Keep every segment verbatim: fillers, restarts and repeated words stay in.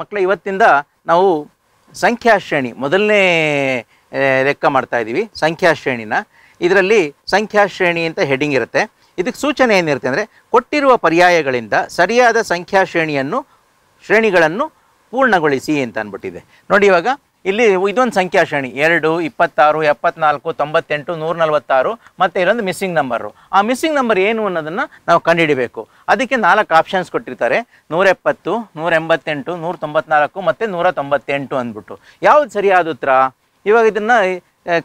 ಮಕ್ಕಳ ಇವತ್ತಿಂದ ನಾವು ಸಂಖ್ಯಾ ಶ್ರೇಣಿ ಮೊದಲನೇ ಲೆಕ್ಕ ಮಾಡ್ತಾ ಇದೀವಿ ಸಂಖ್ಯಾ ಶ್ರೇಣಿನ ಇದರಲ್ಲಿ ಸಂಖ್ಯಾ ಶ್ರೇಣಿ ಅಂತ ಹೆಡಿಂಗ್ ಇರುತ್ತೆ ಇದಕ್ಕೆ ಸೂಚನೆ ಏನಿರುತ್ತೆ ಅಂದ್ರೆ ಕೊಟ್ಟಿರುವ ಪರ್ಯಾಯಗಳಿಂದ ಸರಿಯಾದ ಸಂಖ್ಯಾ ಶ್ರೇಣಿಯನ್ನು ಶ್ರೇಣಿಗಳನ್ನು ಪೂರ್ಣಗೊಳಿಸಿ ಅಂತ ಅನ್ಬಿಟ್ಟಿದೆ ನೋಡಿ ಇವಾಗ ಇಲ್ಲಿ ಇದೊಂದು ಸಂಖ್ಯಾ ಶ್ರೇಣಿ ಎರಡು ಇಪ್ಪತ್ತಾರು ಎಪ್ಪತ್ನಾಲ್ಕು ತೊಂಬತ್ತೆಂಟು ನೂರ ನಲವತ್ತಾರು ಮತ್ತು ಇಲ್ಲೊಂದು ಮಿಸ್ಸಿಂಗ್ ನಂಬರು ಆ ಮಿಸ್ಸಿಂಗ್ ನಂಬರ್ ಏನು ಅನ್ನೋದನ್ನು ನಾವು ಕಂಡುಹಿಡಬೇಕು ಅದಕ್ಕೆ ನಾಲ್ಕು ಆಪ್ಷನ್ಸ್ ಕೊಟ್ಟಿರ್ತಾರೆ ನೂರ ಎಪ್ಪತ್ತು ನೂರ ಎಂಬತ್ತೆಂಟು ನೂರ ತೊಂಬತ್ನಾಲ್ಕು ಮತ್ತು ನೂರ ತೊಂಬತ್ತೆಂಟು ಅಂದ್ಬಿಟ್ಟು ಯಾವ್ದು ಸರಿಯಾದ ಉತ್ತರ ಇವಾಗ ಇದನ್ನು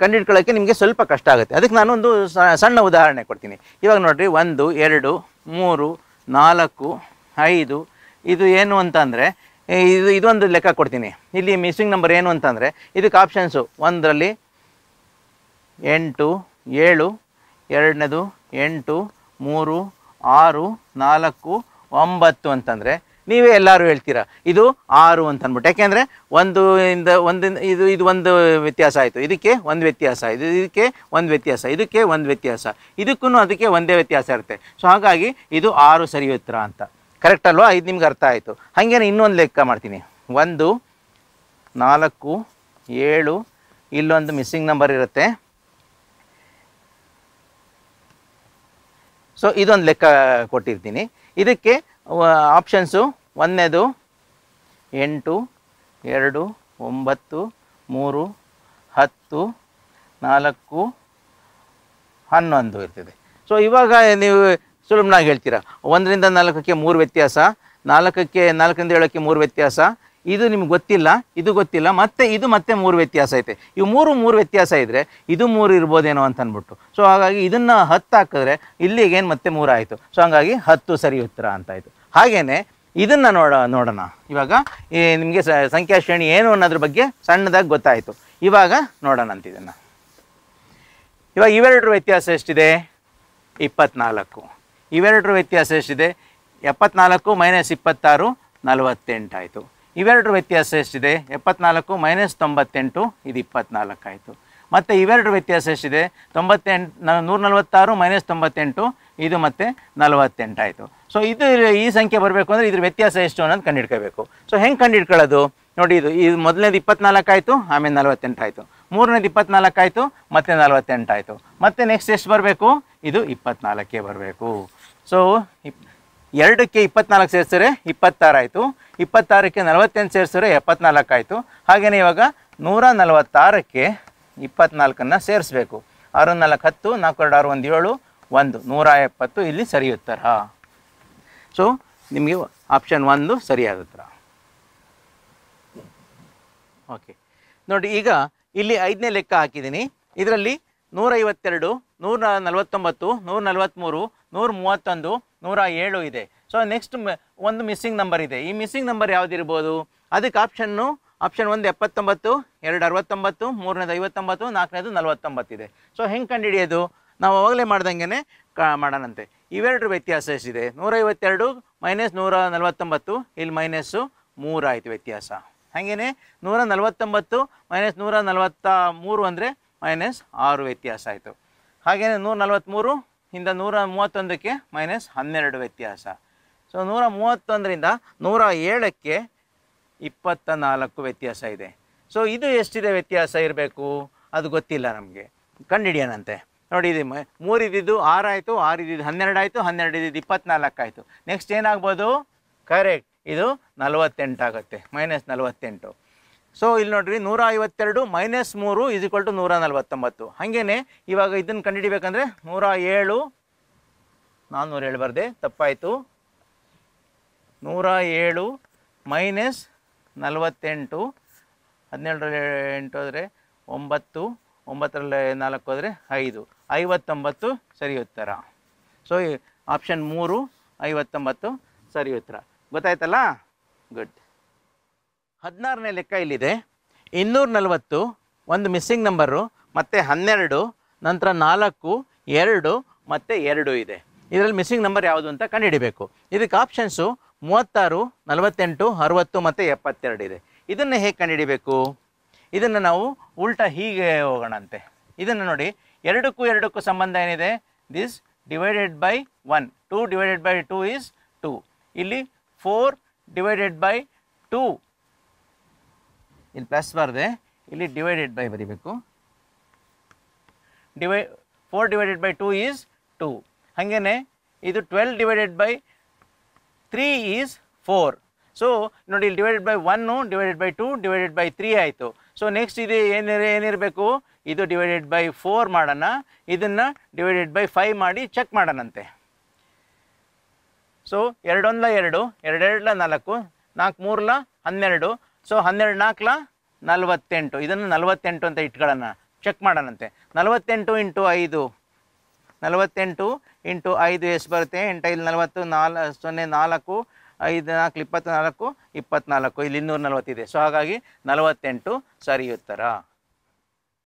ಕಂಡುಹಿಡ್ಕೊಳ್ಳೋಕ್ಕೆ ನಿಮಗೆ ಸ್ವಲ್ಪ ಕಷ್ಟ ಆಗುತ್ತೆ ಅದಕ್ಕೆ ನಾನೊಂದು ಸಣ್ಣ ಉದಾಹರಣೆ ಕೊಡ್ತೀನಿ ಇವಾಗ ನೋಡಿರಿ ಒಂದು ಎರಡು ಮೂರು ನಾಲ್ಕು ಐದು ಇದು ಏನು ಅಂತ ಅಂದರೆ ಇದು ಇದೊಂದು ಲೆಕ್ಕ ಕೊಡ್ತೀನಿ ಇಲ್ಲಿ ಮಿಸ್ಸಿಂಗ್ ನಂಬರ್ ಏನು ಅಂತಂದರೆ ಇದಕ್ಕೆ ಆಪ್ಷನ್ಸು ಒಂದರಲ್ಲಿ ಎಂಟು ಏಳು ಎರಡನೇದು ಎಂಟು ಮೂರು ಆರು ನಾಲ್ಕು ಒಂಬತ್ತು ಅಂತಂದರೆ ನೀವೇ ಎಲ್ಲರೂ ಹೇಳ್ತೀರಾ ಇದು ಆರು ಅಂತ ಅಂದ್ಬಿಟ್ಟು ಯಾಕೆಂದರೆ ಒಂದು ಇಂದ ಒಂದಿಂದ ಇದು ಇದು ಒಂದು ವ್ಯತ್ಯಾಸ ಆಯಿತು ಇದಕ್ಕೆ ಒಂದು ವ್ಯತ್ಯಾಸ ಇದು ಇದಕ್ಕೆ ಒಂದು ವ್ಯತ್ಯಾಸ ಇದಕ್ಕೆ ಒಂದು ವ್ಯತ್ಯಾಸ ಇದಕ್ಕೂ ಅದಕ್ಕೆ ಒಂದೇ ವ್ಯತ್ಯಾಸ ಇರುತ್ತೆ ಸೊ ಹಾಗಾಗಿ ಇದು ಆರು ಸರಿ ಉತ್ತರ ಅಂತ ಕರೆಕ್ಟ್ ಅಲ್ವಾ ಇದು ನಿಮ್ಗೆ ಅರ್ಥ ಆಯಿತು ಹಾಗೇನೆ ಇನ್ನೊಂದು ಲೆಕ್ಕ ಮಾಡ್ತೀನಿ ಒಂದು ನಾಲ್ಕು ಏಳು ಇಲ್ಲೊಂದು ಮಿಸ್ಸಿಂಗ್ ನಂಬರ್ ಇರುತ್ತೆ ಸೊ ಇದೊಂದು ಲೆಕ್ಕ ಕೊಟ್ಟಿರ್ತೀನಿ ಇದಕ್ಕೆ ಆಪ್ಷನ್ಸು ಒಂದನೇದು ಎಂಟು ಎರಡು ಒಂಬತ್ತು ಮೂರು ಹತ್ತು ನಾಲ್ಕು ಹನ್ನೊಂದು ಇರ್ತದೆ ಸೊ ಇವಾಗ ನೀವು ಸುಲಭನಾಗಿ ಹೇಳ್ತೀರಾ ಒಂದರಿಂದ ನಾಲ್ಕಕ್ಕೆ ಮೂರು ವ್ಯತ್ಯಾಸ ನಾಲ್ಕಕ್ಕೆ ನಾಲ್ಕರಿಂದ ಏಳಕ್ಕೆ ಮೂರು ವ್ಯತ್ಯಾಸ ಇದು ನಿಮ್ಗೆ ಗೊತ್ತಿಲ್ಲ ಇದು ಗೊತ್ತಿಲ್ಲ ಮತ್ತು ಇದು ಮತ್ತೆ ಮೂರು ವ್ಯತ್ಯಾಸ ಐತೆ ಇವು ಮೂರು ಮೂರು ವ್ಯತ್ಯಾಸ ಇದ್ದರೆ ಇದು ಮೂರು ಇರ್ಬೋದೇನೋ ಅಂತ ಅಂದ್ಬಿಟ್ಟು ಸೊ ಹಾಗಾಗಿ ಇದನ್ನು ಹತ್ತು ಹಾಕಿದ್ರೆ ಇಲ್ಲಿಗೇನು ಮತ್ತೆ ಮೂರು ಆಯಿತು ಸೊ ಹಾಗಾಗಿ ಹತ್ತು ಸರಿ ಉತ್ತರ ಅಂತಾಯಿತು ಹಾಗೆಯೇ ಇದನ್ನು ನೋಡ ನೋಡೋಣ ಇವಾಗ ನಿಮಗೆ ಸಂಖ್ಯಾ ಶ್ರೇಣಿ ಏನು ಅನ್ನೋದ್ರ ಬಗ್ಗೆ ಸಣ್ಣದಾಗಿ ಗೊತ್ತಾಯಿತು ಇವಾಗ ನೋಡೋಣ ಅಂತ ಇದನ್ನು ಇವಾಗ ಇವೆರಡರ ವ್ಯತ್ಯಾಸ ಎಷ್ಟಿದೆ ಇಪ್ಪತ್ತ್ನಾಲ್ಕು ಇವೆರಡರ ವ್ಯತ್ಯಾಸ ಎಷ್ಟಿದೆ ಎಪ್ಪತ್ನಾಲ್ಕು ಮೈನಸ್ ಇಪ್ಪತ್ತಾರು ನಲವತ್ತೆಂಟು ಆಯಿತು ಇವೆರಡರ ವ್ಯತ್ಯಾಸ ಎಷ್ಟಿದೆ ಎಪ್ಪತ್ನಾಲ್ಕು ಮೈನಸ್ ತೊಂಬತ್ತೆಂಟು ಇದು ಇಪ್ಪತ್ನಾಲ್ಕು ಆಯಿತು ಮತ್ತು ಇವೆರಡರ ವ್ಯತ್ಯಾಸ ಎಷ್ಟಿದೆ ತೊಂಬತ್ತೆಂಟು ನೂರ ನಲವತ್ತಾರು ಮೈನಸ್ ತೊಂಬತ್ತೆಂಟು ಇದು ಮತ್ತು ನಲವತ್ತೆಂಟು ಆಯಿತು ಸೊ ಇದು ಈ ಸಂಖ್ಯೆ ಬರಬೇಕು ಅಂದರೆ ಇದ್ರ ವ್ಯತ್ಯಾಸ ಎಷ್ಟು ಅನ್ನೋದು ಕಂಡುಹಿಡ್ಕೋಬೇಕು ಸೊ ಹೆಂಗೆ ಕಂಡುಹಿಡ್ಕೊಳ್ಳೋದು ನೋಡಿ ಇದು ಇದು ಮೊದಲನೇದು ಇಪ್ಪತ್ನಾಲ್ಕು ಆಯಿತು ಆಮೇಲೆ ನಲವತ್ತೆಂಟು ಆಯಿತು ಮೂರನೇದು ಇಪ್ಪತ್ನಾಲ್ಕು ಆಯಿತು ಮತ್ತು ನಲವತ್ತೆಂಟು ಆಯಿತು ಮತ್ತು ನೆಕ್ಸ್ಟ್ ಎಷ್ಟು ಬರಬೇಕು ಇದು ಇಪ್ಪತ್ನಾಲ್ಕೇ ಬರಬೇಕು ಸೊ ಇಪ್ ಎರಡಕ್ಕೆ ಇಪ್ಪತ್ನಾಲ್ಕು ಸೇರಿಸಿದ್ರೆ ಇಪ್ಪತ್ತಾರು ಆಯಿತು ಇಪ್ಪತ್ತಾರಕ್ಕೆ ನಲವತ್ತೆಂಟು ಸೇರಿಸಿದ್ರೆ ಎಪ್ಪತ್ನಾಲ್ಕು ಆಯಿತು ಹಾಗೆಯೇ ಇವಾಗ ನೂರ ನಲವತ್ತಾರಕ್ಕೆ ಇಪ್ಪತ್ನಾಲ್ಕನ್ನು ಸೇರಿಸಬೇಕು ಆರು ನಾಲ್ಕು ಹತ್ತು ನಾಲ್ಕು ಎರಡು ಆರು ಒಂದು ಏಳು ಒಂದು ನೂರ ಎಪ್ಪತ್ತು ಇಲ್ಲಿ ಸರಿ ಉತ್ತರ ಸೊ ನಿಮಗೆ ಆಪ್ಷನ್ ಒಂದು ಸರಿಯಾದ ಉತ್ತರ ಓಕೆ ನೋಡಿ ಈಗ ಇಲ್ಲಿ ಐದನೇ ಲೆಕ್ಕ ಹಾಕಿದ್ದೀನಿ ಇದರಲ್ಲಿ ನೂರೈವತ್ತೆರಡು ನೂರ ನಲವತ್ತೊಂಬತ್ತು ನೂರ ನಲವತ್ತ್ಮೂರು ನೂರ ಮೂವತ್ತೊಂದು ನೂರ ಏಳು ಇದೆ ಸೊ ನೆಕ್ಸ್ಟ್ ಒಂದು ಮಿಸ್ಸಿಂಗ್ ನಂಬರ್ ಇದೆ ಈ ಮಿಸ್ಸಿಂಗ್ ನಂಬರ್ ಯಾವುದಿರ್ಬೋದು ಅದಕ್ಕೆ ಆಪ್ಷನ್ನು ಆಪ್ಷನ್ ಒಂದು ಎಪ್ಪತ್ತೊಂಬತ್ತು ಎರಡು ಅರವತ್ತೊಂಬತ್ತು ಮೂರನೇದು ಐವತ್ತೊಂಬತ್ತು ನಾಲ್ಕನೇದು ನಲವತ್ತೊಂಬತ್ತು ಇದೆ ಸೊ ಹೆಂಗೆ ಕಂಡುಹಿಡಿಯೋದು ನಾವು ಅವಾಗಲೇ ಮಾಡ್ದಂಗೆ ಕ ಮಾಡೋಣಂತೆ ಇವೆರಡರ ವ್ಯತ್ಯಾಸ ಎಷ್ಟಿದೆ ನೂರೈವತ್ತೆರಡು ಮೈನಸ್ ನೂರ ನಲವತ್ತೊಂಬತ್ತು ಇಲ್ಲಿ ಮೈನಸ್ಸು ಮೂರು ಆಯಿತು ವ್ಯತ್ಯಾಸ ಹಾಗೆಯೇ ನೂರ ನಲವತ್ತೊಂಬತ್ತು ಮೈನಸ್ ನೂರ ನಲವತ್ತ ಮೂರು ಅಂದರೆ ಮೈನಸ್ ಆರು ವ್ಯತ್ಯಾಸ ಆಯಿತು ಹಾಗೆಯೇ ನೂರ ನಲವತ್ತ್ಮೂರು ಇಂದ ನೂರ ಮೂವತ್ತೊಂದಕ್ಕೆ ಮೈನಸ್ ಹನ್ನೆರಡು ವ್ಯತ್ಯಾಸ ಸೊ ನೂರ ಮೂವತ್ತೊಂದರಿಂದ ನೂರ ಏಳಕ್ಕೆ ಇಪ್ಪತ್ತ ನಾಲ್ಕು ವ್ಯತ್ಯಾಸ ಇದೆ ಸೊ ಇದು ಎಷ್ಟಿದೆ ವ್ಯತ್ಯಾಸ ಇರಬೇಕು ಅದು ಗೊತ್ತಿಲ್ಲ ನಮಗೆ ಕಂಡುಹಿಡಿಯೋಣಂತೆ ನೋಡಿ ಇದು ಮೂರು ಇದ್ದಿದ್ದು ಆರು ಆಯಿತು ಆರು ಇದ್ದಿದ್ದು ಹನ್ನೆರಡು ಆಯಿತು ಹನ್ನೆರಡು ಇದ್ದಿದ್ದು ಇಪ್ಪತ್ತ್ನಾಲ್ಕು ಆಯಿತು ನೆಕ್ಸ್ಟ್ ಏನಾಗ್ಬೋದು ಕರೆಕ್ಟ್ ಇದು ನಲವತ್ತೆಂಟು ಆಗುತ್ತೆ ಮೈನಸ್ ನಲವತ್ತೆಂಟು ಸೊ ಇಲ್ಲಿ ನೋಡಿರಿ ನೂರ ಐವತ್ತೆರಡು ಮೈನಸ್ ಮೂರು ಇಸ್ ಈಕ್ವಲ್ ಟು ನೂರ ನಲವತ್ತೊಂಬತ್ತು ಹಾಗೇನೆ ಇವಾಗ ಇದನ್ನು ಕಂಡುಹಿಡಿಬೇಕಂದ್ರೆ ನೂರ ಏಳು ನಾನ್ನೂರ ಏಳು ಬರದೆ ತಪ್ಪಾಯಿತು ನೂರ ಏಳು ಮೈನಸ್ ನಲವತ್ತೆಂಟು ಹದಿನೇಳರಲ್ಲಿ ಎಂಟು ಹೋದರೆ ಒಂಬತ್ತು ಒಂಬತ್ತರಲ್ಲಿ ನಾಲ್ಕು ಹೋದರೆ ಐದು ಐವತ್ತೊಂಬತ್ತು ಸರಿ ಉತ್ತರ ಸೊ ಆಪ್ಷನ್ ಮೂರು ಐವತ್ತೊಂಬತ್ತು ಸರಿ ಉತ್ತರ ಗೊತ್ತಾಯ್ತಲ್ಲ ಗುಡ್ ಹದಿನಾರನೇ ಲೆಕ್ಕ ಇಲ್ಲಿದೆ ಇನ್ನೂರ ನಲವತ್ತು ಒಂದು ಮಿಸ್ಸಿಂಗ್ ನಂಬರು ಮತ್ತು ಹನ್ನೆರಡು ನಂತರ ನಾಲ್ಕು ಎರಡು ಮತ್ತು ಎರಡು ಇದೆ ಇದರಲ್ಲಿ ಮಿಸ್ಸಿಂಗ್ ನಂಬರ್ ಯಾವುದು ಅಂತ ಕಂಡುಹಿಡಬೇಕು ಇದಕ್ಕೆ ಆಪ್ಷನ್ಸು ಮೂವತ್ತಾರು ನಲವತ್ತೆಂಟು ಅರುವತ್ತು ಮತ್ತು ಎಪ್ಪತ್ತೆರಡು ಇದೆ ಇದನ್ನು ಹೇಗೆ ಕಂಡುಹಿಡಬೇಕು ಇದನ್ನು ನಾವು ಉಲ್ಟಾ ಹೀಗೆ ಹೋಗೋಣಂತೆ ಇದನ್ನು ನೋಡಿ ಎರಡಕ್ಕೂ ಎರಡಕ್ಕೂ ಸಂಬಂಧ ಏನಿದೆ this divided by one two divided by two is two ಇಲ್ಲಿ ಫೋರ್ ಡಿವೈಡೆಡ್ ಬೈ ಟು ಇಲ್ಲಿ ಪ್ಲಸ್ ಬರದೆ ಇಲ್ಲಿ ಡಿವೈಡೆಡ್ ಬೈ ಬರಿಬೇಕು. ಡಿವೈ four divided by two is two. ಹಾಗೇನೆ ಇದು twelve divided by three is four. So ನೋಡಿ ಇಲ್ಲಿ divided by one divided by two divided by three ಆಯಿತು. ಸೊ ನೆಕ್ಸ್ಟ್ ಇದು ಏನಿರ ಏನಿರಬೇಕು ಇದು ಡಿವೈಡೆಡ್ ಬೈ ಫೋರ್ ಮಾಡೋಣ, ಇದನ್ನು ಡಿವೈಡೆಡ್ ಬೈ ಫೈವ್ ಮಾಡಿ ಚೆಕ್ ಮಾಡೋಣಂತೆ. ಸೊ ಎರಡೊಂದ್ಲ ಎರಡು, ಎರಡೆರಡ್ಲ ನಾಲ್ಕು, ನಾಲ್ಕು ಮೂರ್ಲ ಹನ್ನೆರಡು, ಸೊ ಹನ್ನೆರಡು ನಾಲ್ಕಲ ನಲ್ವತ್ತೆಂಟು, ಇದನ್ನು ನಲ್ವತ್ತೆಂಟು ಅಂತ ಇಟ್ಕೊಳ್ಳೋಣ, ಚೆಕ್ ಮಾಡೋಣಂತೆ. ನಲ್ವತ್ತೆಂಟು ಇಂಟು ಐದು, ನಲವತ್ತೆಂಟು ಇಂಟು ಐದು ಎಷ್ಟು ಬರುತ್ತೆ? ಎಂಟೈದು ನಲವತ್ತು, ನಾಲ್ಕು ಸೊನ್ನೆ ನಾಲ್ಕು, ಐದು ನಾಲ್ಕು ಇಪ್ಪತ್ತ್ನಾಲ್ಕು, ಇಪ್ಪತ್ತ್ನಾಲ್ಕು, ಇಲ್ಲಿ ಇನ್ನೂರ ನಲ್ವತ್ತಿದೆ. ಸೊ ಹಾಗಾಗಿ ನಲವತ್ತೆಂಟು ಸರಿ ಉತ್ತರ.